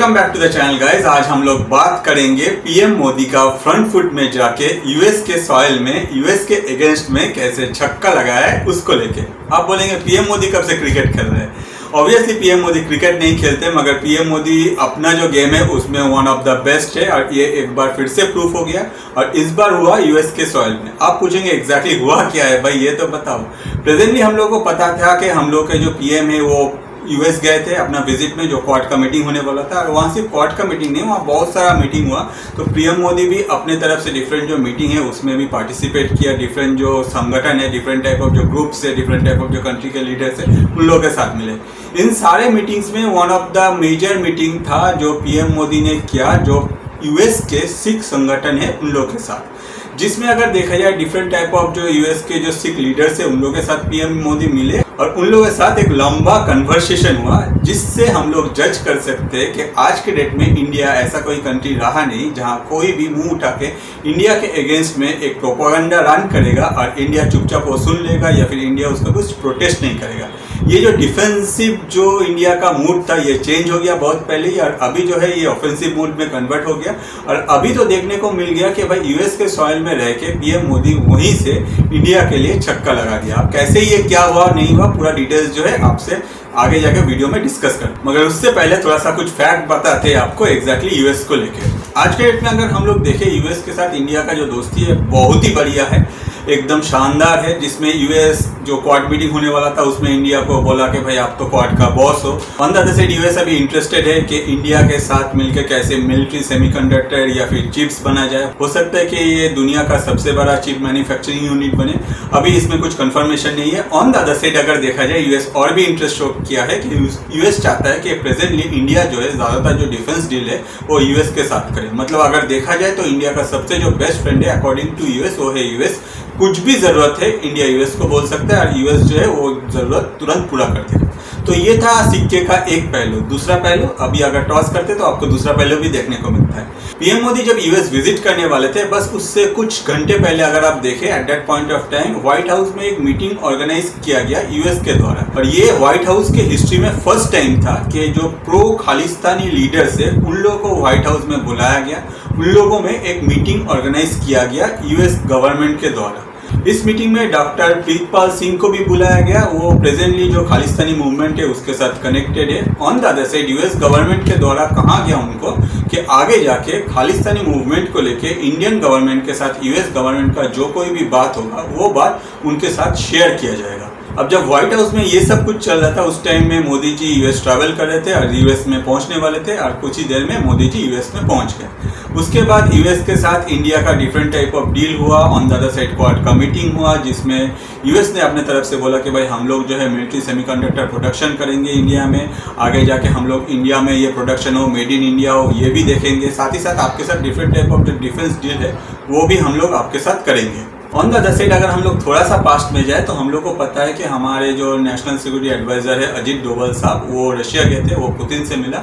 Welcome back to the channel guys. आज हम लोग बात करेंगे पीएम मोदी का फ्रंट फुट में जाके यूएस के सॉइल में यूएस के अगेंस्ट में कैसे छक्का लगाया है उसको लेके। आप बोलेंगे पीएम मोदी कब से क्रिकेट खेल रहे हैं? ऑब्वियसली पीएम मोदी क्रिकेट नहीं खेलते, मगर पीएम मोदी अपना जो गेम है उसमें वन ऑफ द बेस्ट है और ये एक बार फिर से प्रूफ हो गया। और इस बार हुआ यूएस के सॉइल में। आप पूछेंगे एग्जैक्टली हुआ क्या है भाई, ये तो बताओ। प्रेजेंटली हम लोग को पता था कि हम लोग के जो पीएम है वो यूएस गए थे अपना विजिट में, जो क्वाड का मीटिंग होने वाला था। और वहाँ सिर्फ क्वाड का मीटिंग नहीं, वहाँ बहुत सारा मीटिंग हुआ। तो पीएम मोदी भी अपने तरफ से डिफरेंट जो मीटिंग है उसमें भी पार्टिसिपेट किया। डिफरेंट जो संगठन है, डिफरेंट टाइप ऑफ जो ग्रुप्स है, डिफरेंट टाइप ऑफ जो कंट्री के लीडर्स है, उन लोगों के साथ मिले। इन सारे मीटिंग्स में one of the major meeting था जो पीएम मोदी ने किया जो यूएस के सिख संगठन है उन लोगों के साथ, जिसमें अगर देखा जाए डिफरेंट टाइप ऑफ जो यूएस के जो सिख लीडर्स है उन लोगों के साथ पीएम मोदी मिले और उन लोगों के साथ एक लंबा कन्वर्सेशन हुआ, जिससे हम लोग जज कर सकते हैं कि आज के डेट में इंडिया ऐसा कोई कंट्री रहा नहीं जहां कोई भी मुंह उठा के इंडिया के अगेंस्ट में एक प्रोपागेंडा रन करेगा और इंडिया चुपचाप वो सुन लेगा या फिर इंडिया उसका कुछ प्रोटेस्ट नहीं करेगा। ये जो डिफेंसिव जो इंडिया का मूड था ये चेंज हो गया बहुत पहले ही, और अभी जो है ये ऑफेंसिव मूड में कन्वर्ट हो गया। और अभी तो देखने को मिल गया कि भाई यूएस के सॉइल में रह के पीएम मोदी वहीं से इंडिया के लिए छक्का लगा दिया। अब कैसे ये क्या हुआ नहीं हुआ पूरा डिटेल्स जो है आपसे आगे जाके वीडियो में डिस्कस कर, मगर उससे पहले थोड़ा सा कुछ फैक्ट बताते हैं आपको एग्जैक्टली यूएस को लेके। आज के डेट में अगर हम लोग देखें यूएस के साथ इंडिया का जो दोस्ती है बहुत ही बढ़िया है, एकदम शानदार है। जिसमें यूएस जो क्वाड मीटिंग होने वाला था उसमें इंडिया को बोला कि भाई आप तो क्वाड का बॉस हो। On the other side US अभी इंटरेस्टेड है कि इंडिया के साथ मिलकर कैसे मिलिट्री, सेमीकंडक्टर या फिर चिप्स बना जाए। हो सकता है कि ये दुनिया का सबसे बड़ा चिप मैन्युफैक्चरिंग यूनिट बने, अभी इसमें कुछ कंफर्मेशन नहीं है। ऑन द अदर साइड अगर देखा जाए यूएस और भी इंटरेस्ट शो किया है कि यूएस चाहता है कि प्रेजेंटली इंडिया जो है ज़्यादातर जो डिफेंस डील है वो यूएस के साथ करे। मतलब अगर देखा जाए तो इंडिया का सबसे जो बेस्ट फ्रेंड है अकॉर्डिंग टू यूएस वो है यूएस। कुछ भी ज़रूरत है इंडिया यूएस को बोल सकता है और यूएस जो है वो ज़रूरत तुरंत पूरा कर देगा। तो ये था सिक्के का एक पहलू। दूसरा पहलू अभी अगर टॉस करते तो आपको दूसरा पहलू भी देखने को मिलता है। पीएम मोदी जब यूएस विजिट करने वाले थे बस उससे कुछ घंटे पहले अगर आप देखें at that point of time White House में एक मीटिंग ऑर्गेनाइज किया गया यूएस के द्वारा। और ये व्हाइट हाउस के हिस्ट्री में फर्स्ट टाइम था कि जो प्रो खालिस्तानी लीडर्स है उन लोगों को व्हाइट हाउस में बुलाया गया, उन लोगों में एक मीटिंग ऑर्गेनाइज किया गया यूएस गवर्नमेंट के द्वारा। इस मीटिंग में डॉक्टर प्रितपाल सिंह को भी बुलाया गया, वो प्रेजेंटली जो खालिस्तानी मूवमेंट है उसके साथ कनेक्टेड है। On the other side US government के द्वारा कहा गया उनको कि आगे जाके खालिस्तानी मूवमेंट को लेके इंडियन गवर्नमेंट के साथ यूएस गवर्नमेंट का जो कोई भी बात होगा वो बात उनके साथ शेयर किया जाएगा। अब जब व्हाइट हाउस में ये सब कुछ चल रहा था उस टाइम में मोदी जी यूएस ट्रैवल कर रहे थे और यूएस में पहुंचने वाले थे और कुछ ही देर में मोदी जी यूएस में पहुंच गए। उसके बाद यूएस के साथ इंडिया का डिफरेंट टाइप ऑफ डील हुआ। On the other side Quad का मीटिंग हुआ जिसमें यूएस ने अपने तरफ से बोला कि भाई हम लोग जो है मिलिट्री सेमीकंडक्टर प्रोडक्शन करेंगे इंडिया में, आगे जाके हम लोग इंडिया में ये प्रोडक्शन हो, मेड इन इंडिया हो, ये भी देखेंगे। साथ ही साथ आपके साथ डिफरेंट टाइप ऑफ जो डिफेंस डील है वो भी हम लोग आपके साथ करेंगे। ऑन द अदर साइड अगर हम लोग थोड़ा सा पास्ट में जाए तो हम लोग को पता है कि हमारे जो नेशनल सिक्योरिटी एडवाइज़र है अजीत डोवाल साहब वो रशिया गए थे, वो पुतिन से मिला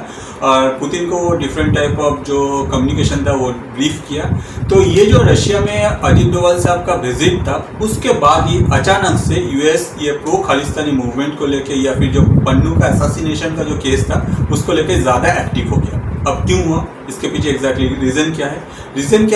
और पुतिन को वो डिफरेंट टाइप ऑफ जो कम्युनिकेशन था वो ब्रीफ किया। तो ये जो रशिया में अजीत डोवाल साहब का विजिट था उसके बाद ही अचानक से यूएस ये प्रो खालिस्तानी मूवमेंट को लेकर या फिर जो पन्नू का असैसिनेशन का जो केस था उसको लेकर ज़्यादा एक्टिव हो गया। अब क्यों हुआ, इसके पीछे एग्जैक्टली रीज़न क्या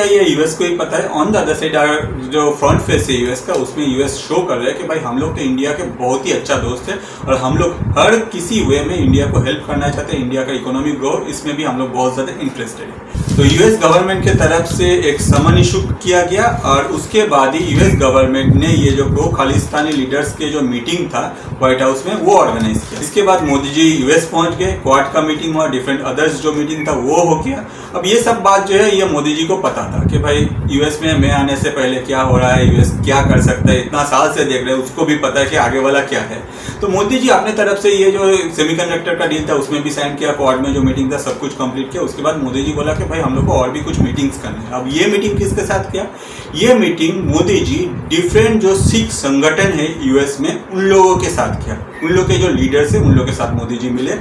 है, ये यूएस को ही पता है। ऑन द अदर साइड अगर जो फ्रंट फेस है यूएस का उसमें यूएस शो कर रहा है कि भाई हम लोग तो इंडिया के बहुत ही अच्छा दोस्त है और हम लोग हर किसी वे में इंडिया को हेल्प करना चाहते हैं, इंडिया का इकोनॉमिक ग्रोथ इसमें भी हम लोग बहुत ज़्यादा इंटरेस्टेड है। तो यूएस गवर्नमेंट के तरफ से एक समन इशू किया गया और उसके बाद ही यूएस गवर्नमेंट ने ये जो प्रो खालिस्तानी लीडर्स के जो मीटिंग था व्हाइट हाउस में वो ऑर्गेनाइज किया। इसके बाद मोदी जी यूएस पहुँच गए, क्वाड का मीटिंग हुआ, डिफरेंट अदर्स जो मीटिंग था वो हो गया। अब ये सब बात जो है ये मोदी जी को पता था कि भाई यूएस में मैं आने से पहले क्या हो रहा है, यूएस क्या कर सकता है, इतना साल से देख रहे हैं, उसको भी पता है कि आगे वाला क्या है। तो मोदी जी अपने तरफ से ये जो सेमीकंडक्टर का डील था उसमें भी साइन किया, क्वाड में जो मीटिंग था सब कुछ कंप्लीट किया। उसके बाद मोदी जी बोला कि भाई हम लोग को और भी कुछ मीटिंग्स करनी है। अब ये मीटिंग किसके साथ किया, ये मीटिंग मोदी जी डिफरेंट जो सिख संगठन है यूएस में उन लोगों के साथ किया, उन लोग के जो लीडर्स है उन लोग के साथ मोदी जी मिले।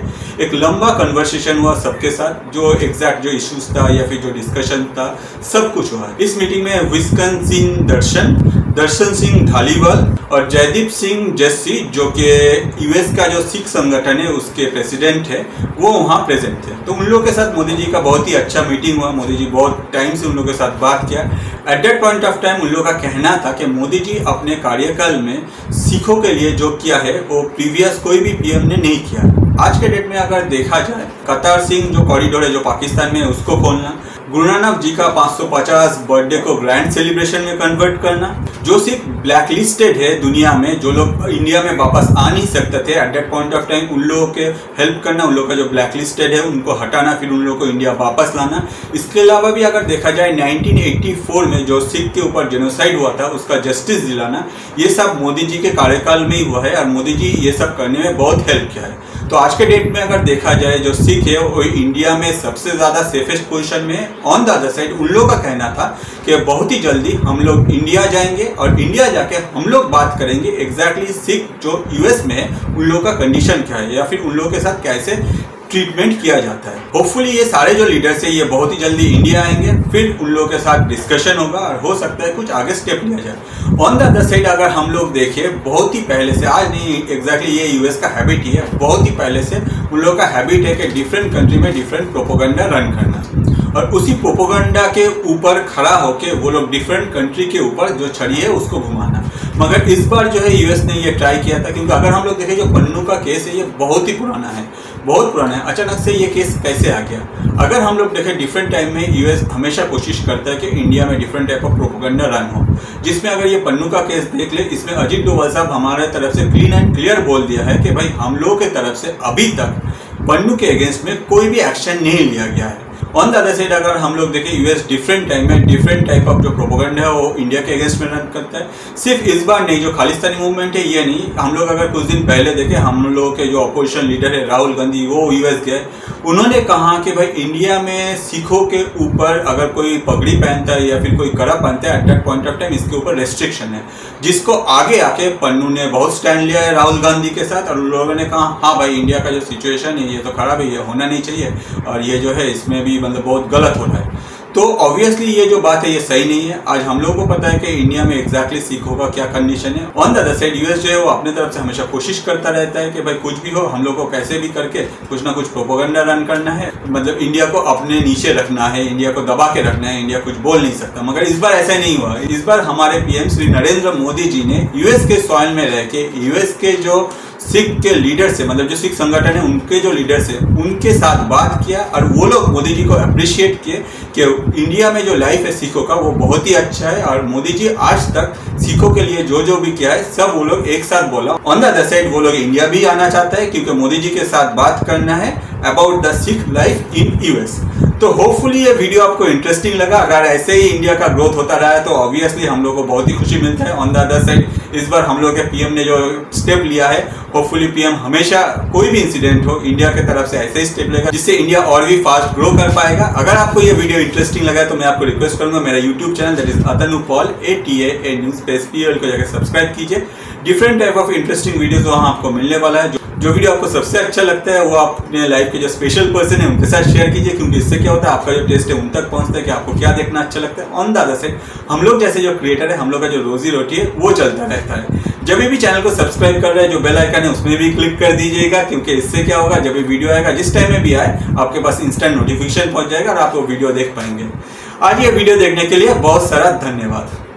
एक लंबा कन्वर्सेशन हुआ सबके साथ, जो एग्जैक्ट जो इश्यूज था या फिर जो डिस्कशन था सब कुछ हुआ। इस मीटिंग में विस्कन सिंह दर्शन दर्शन सिंह ढालीवाल और जयदीप सिंह जस्सी जो कि यूएस का जो सिख संगठन है उसके प्रेसिडेंट है वो वहाँ प्रेजेंट थे। तो उन लोगों के साथ मोदी जी का बहुत ही अच्छा मीटिंग हुआ। मोदी जी बहुत टाइम से उन लोगों के साथ बात किया। At that point of time उन लोगों का कहना था कि मोदी जी अपने कार्यकाल में सिखों के लिए जो किया है वो प्रीवियस कोई भी पीएम ने नहीं किया। आज के डेट में अगर देखा जाए करतार सिंह जो कॉरिडोर है जो पाकिस्तान में है उसको खोलना, गुरु नानक जी का 550 बर्थडे को ग्रैंड सेलिब्रेशन में कन्वर्ट करना, जो सिर्फ ब्लैक लिस्टेड है दुनिया में, जो लोग इंडिया में वापस आ नहीं सकते थे at that point of time उन लोगों के हेल्प करना, उन लोगों का जो ब्लैक लिस्टेड है उनको हटाना, फिर उन लोगों को इंडिया वापस लाना। इसके अलावा भी अगर देखा जाए 1984 में जो सिख के ऊपर जेनोसाइड हुआ था उसका जस्टिस दिलाना, ये सब मोदी जी के कार्यकाल में ही हुआ है और मोदी जी ये सब करने में बहुत हेल्प किया है। तो आज के डेट में अगर देखा जाए जो सिख है वो इंडिया में सबसे ज़्यादा सेफेस्ट पोजीशन में। ऑन द अदर साइड उन लोगों का कहना था कि बहुत ही जल्दी हम लोग इंडिया जाएंगे और इंडिया जाके हम लोग बात करेंगे एग्जैक्टली सिख जो यूएस में है उन लोगों का कंडीशन क्या है या फिर उन लोगों के साथ कैसे ट्रीटमेंट किया जाता है। होपफुली ये सारे जो लीडर्स है ये बहुत ही जल्दी इंडिया आएंगे, फिर उन लोगों के साथ डिस्कशन होगा और हो सकता है कुछ आगे स्टेप लिया जाए। ऑन द अदर साइड अगर हम लोग देखें बहुत ही पहले से, आज नहीं एग्जैक्टली ये यूएस का हैबिट ही है, बहुत ही पहले से उन लोगों का हैबिट है कि डिफरेंट कंट्री में डिफरेंट प्रोपोगंडा रन करना और उसी प्रोपोगंडा के ऊपर खड़ा होकर वो लोग डिफरेंट कंट्री के ऊपर जो छड़ी है उसको घुमाना। मगर इस बार जो है यूएस ने ये ट्राई किया था, क्योंकि अगर हम लोग देखें जो पन्नू का केस है ये बहुत ही पुराना है, बहुत पुराना है, अचानक से ये केस कैसे आ गया। अगर हम लोग देखें डिफरेंट टाइम में यूएस हमेशा कोशिश करता है कि इंडिया में different type of propaganda run हो, जिसमें अगर ये पन्नू का केस देख ले, इसमें अजीत डोवाल साहब हमारे तरफ से क्लीन एंड क्लियर बोल दिया है कि भाई हम लोगों के तरफ से अभी तक पन्नू के अगेंस्ट में कोई भी एक्शन नहीं लिया गया है। ऑन द अदर साइड अगर हम लोग देखें यूएस डिफरेंट टाइम में डिफरेंट टाइप ऑफ जो प्रोपोगंडा है वो इंडिया के अगेंस्ट में रन करता है। सिर्फ इस बार नहीं, जो खालिस्तानी मूवमेंट है ये नहीं, हम लोग अगर कुछ दिन पहले देखें हम लोग के जो अपोजिशन लीडर है राहुल गांधी वो यूएस गए, उन्होंने कहा कि भाई इंडिया में सिखों के ऊपर अगर कोई पगड़ी पहनता है या फिर कोई कड़ा पहनता है at that point of time इसके ऊपर रेस्ट्रिक्शन है, जिसको आगे आके पन्नू ने बहुत स्टैंड लिया है राहुल गांधी के साथ और उन लोगों ने कहा हाँ भाई इंडिया का जो सिचुएशन है ये तो खराब है, ये होना नहीं चाहिए और ये जो है इसमें भी मतलब बहुत गलत हो रहा है। तो ऑब्वियसली ये जो बात है ये सही नहीं है। आज हम लोगों को पता है कि इंडिया में एग्जैक्टली सिखों का क्या कंडीशन है। On the other side US जो है वो अपने तरफ से हमेशा कोशिश करता रहता है कि भाई कुछ भी हो हम लोग को कैसे भी करके कुछ ना कुछ प्रोपोगंडा रन करना है, मतलब इंडिया को अपने नीचे रखना है, इंडिया को दबा के रखना है, इंडिया कुछ बोल नहीं सकता। मगर इस बार ऐसा नहीं हुआ। इस बार हमारे पीएम श्री नरेंद्र मोदी जी ने यूएस के सॉइल में रह के यूएस के जो सिख के लीडर्स है, मतलब जो सिख संगठन है उनके जो लीडर्स है उनके साथ बात किया और वो लोग मोदी जी को अप्रिशिएट किए कि इंडिया में जो लाइफ है सिखों का वो बहुत ही अच्छा है और मोदी जी आज तक सिखों के लिए जो जो भी किया है सब वो लोग एक साथ बोला। ऑन द अदर साइड वो लोग इंडिया भी आना चाहता है क्योंकि मोदी जी के साथ बात करना है about the Sikh life in US. तो होपफुली ये वीडियो आपको इंटरेस्टिंग लगा। अगर ऐसे ही इंडिया का ग्रोथ होता रहा है तो ऑब्वियसली हम लोग को बहुत ही खुशी मिलता है। ऑन द अदर साइड इस बार हम लोग के पीएम ने जो स्टेप लिया है होपफुली पीएम हमेशा कोई भी इंसिडेंट हो इंडिया के तरफ से ऐसे ही स्टेप लेगा जिससे इंडिया और भी फास्ट ग्रो कर पाएगा। अगर आपको ये वीडियो इंटरेस्टिंग लगा तो मैं आपको रिक्वेस्ट करूंगा मेरा YouTube channel that is Atanu Paul ATA NewsPL को जाकर सब्सक्राइब कीजिए। Different type of interesting videos वहाँ आपको मिलने वाला है। जो वीडियो आपको सबसे अच्छा लगता है वो आप अपने लाइफ के जो स्पेशल पर्सन है उनके साथ शेयर कीजिए, क्योंकि इससे क्या होता है आपका जो टेस्ट है उन तक पहुंचता है कि आपको क्या देखना अच्छा लगता है। ऑन द अदर साइड हम लोग जैसे जो क्रिएटर है हम लोग का जो रोजी रोटी है वो चलता रहता है। जब भी चैनल को सब्सक्राइब कर रहे हैं जो बेल आइकन है उसमें भी क्लिक कर दीजिएगा, क्योंकि इससे क्या होगा जब भी वीडियो आएगा जिस टाइम में भी आए आपके पास इंस्टेंट नोटिफिकेशन पहुँच जाएगा और आप वो वीडियो देख पाएंगे। आज ये वीडियो देखने के लिए बहुत सारा धन्यवाद।